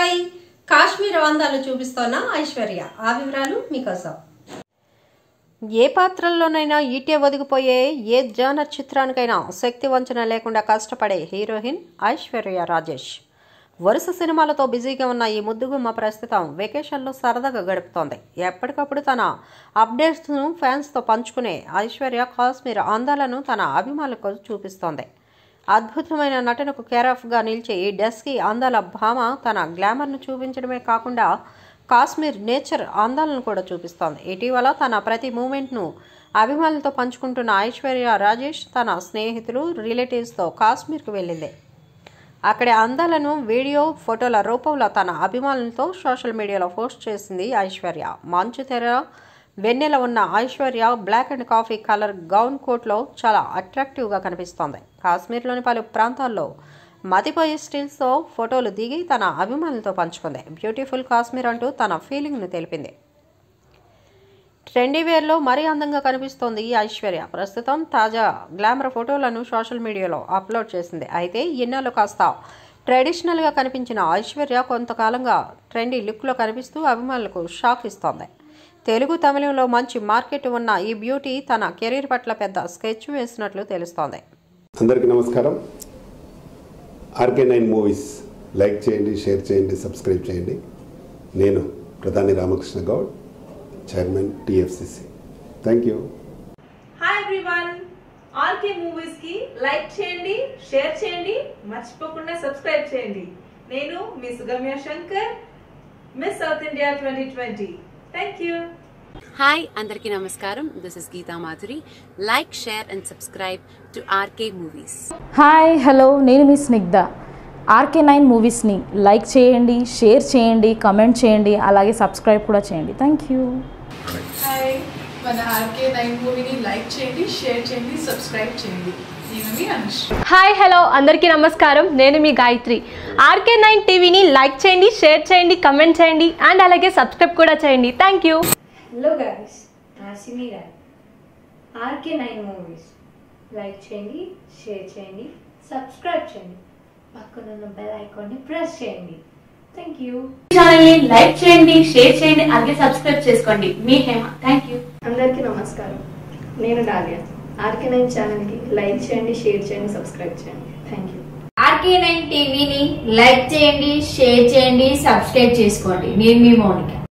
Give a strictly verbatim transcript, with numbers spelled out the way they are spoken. Hi Kashmir వందాలు చూపిస్తున్నా ఐశ్వర్య ఆ వివరాలు మీకోసం ఏ పాత్రల్లోనైనా ఈటే ఒదిగిపోయే ఏ జానర్ చిత్రానికైనా శక్తి వంచన లేకుండా కష్టపడే హీరోయిన్ ఐశ్వర్య రాజేష్ వరుస సినిమాలతో బిజీగా ఉన్న ఈ ముద్దుగుమ్మ ప్రస్తుతం వెకేషన్లో సరదాగా గడుపుతోంది. ఎప్పటికప్పుడు తన అప్డేట్స్ను ఫ్యాన్స్తో పంచుకునే ఐశ్వర్య కాశ్మీర్ అందాలను తన అభిమానులకు చూపిస్తోంది. అద్భుతమైన నటనకు కేరాఫ్గా నిలిచే ఈ డెస్కీ అందాల భామ తన గ్లామర్ను చూపించడమే కాకుండా కాశ్మీర్ నేచర్ అందాలను కూడా చూపిస్తోంది. ఇటీవల తన ప్రతి మూమెంట్ను అభిమానులతో పంచుకుంటున్న ఐశ్వర్య రాజేష్ తన స్నేహితులు, రిలేటివ్స్తో కాశ్మీర్కు వెళ్ళింది. అక్కడి అందాలను వీడియో, ఫోటోల రూపంలో తన అభిమానులతో సోషల్ మీడియాలో పోస్ట్ చేసింది ఐశ్వర్య. మంచు తెర వెన్నెల ఉన్న Aishwarya black and coffee colour gown కోట్లో చాలా అట్రాక్టివ్గా కనిపిస్తోంది. కాశ్మీర్లోని పలు ప్రాంతాల్లో మతిపోయే స్టిల్స్తో ఫోటోలు దిగి తన అభిమానులతో పంచుకుంది. బ్యూటిఫుల్ కాశ్మీర్ అంటూ తన ఫీలింగ్ను తెలిపింది. ట్రెండీ వేర్లో మరీ అందంగా కనిపిస్తోంది ఈ ఐశ్వర్య. ప్రస్తుతం తాజా గ్లామర్ ఫోటోలను సోషల్ మీడియాలో అప్లోడ్ చేసింది. అయితే ఇన్నాళ్ళు కాస్త ట్రెడిషనల్గా కనిపించిన ఐశ్వర్య కొంతకాలంగా ట్రెండీ లుక్లో కనిపిస్తూ అభిమానులకు షాక్ ఇస్తోంది. తెలుగు, తమిళంలో మంచి మార్కెట్ ఉన్న ఈ బ్యూటీ తన కెరీర్ పట్ల పెద్ద స్కెచ్ వేసినట్లు తెలుస్తోంది. అందరికీ నమస్కారం. ఆర్కే నైన్ మూవీస్ లైక్ చేయండి, షేర్ చేయండి, సబ్స్క్రైబ్ చేయండి. నేను ప్రధాని Ramakrishna Goud, chairman T F C C. Thank you. Hi everyone, RK movies కి లైక్ చేయండి, షేర్ చేయండి, మర్చిపోకుండా సబ్స్క్రైబ్ చేయండి. నేను miss Gamya Shankar, miss south India twenty twenty. Thank you. Hi, andarki namaskaram. This is Geeta Madhuri. Like, share and subscribe to R K movies. Hi, hello. Nenu Miss Nigdha. R K nine movies ni like cheyandi, share cheyandi, comment cheyandi, alage subscribe kuda cheyandi. Thank you. Hi, mana R K nine movie ni like cheyandi, share cheyandi, subscribe cheyandi. Hi hello అందరికీ నమస్కారం. నేను మీ Gayatri. RK nine టీవీని like చేయండి, share చేయండి, comment చేయండి and అలాగే subscribe కూడా చేయండి. Thank you. Hello guys, Nasimi garu. RK nine movies like చేయండి, షేర్ చేయండి, సబ్స్క్రైబ్ చేయండి, పక్కనున్న బెల్ ఐకాన్ని ప్రెస్ చేయండి. Thank you. ఛానల్ని లైక్ చేయండి, షేర్ చేయండి, అలాగే సబ్స్క్రైబ్ చేసుకోండి. మీ హేమ. Thank you. అందరికీ నమస్కారం. నేను డాలియా. ఆర్కే నైన్ ఛానల్ కి లైక్ చేయండి, షేర్ చేయండి, సబ్స్క్రైబ్ చేయండి. థాంక్యూ. ఆర్కే నైన్ టీవీని లైక్ చేయండి, షేర్ చేయండి, సబ్స్క్రైబ్ చేసుకోండి. నేను మీ మౌనిక.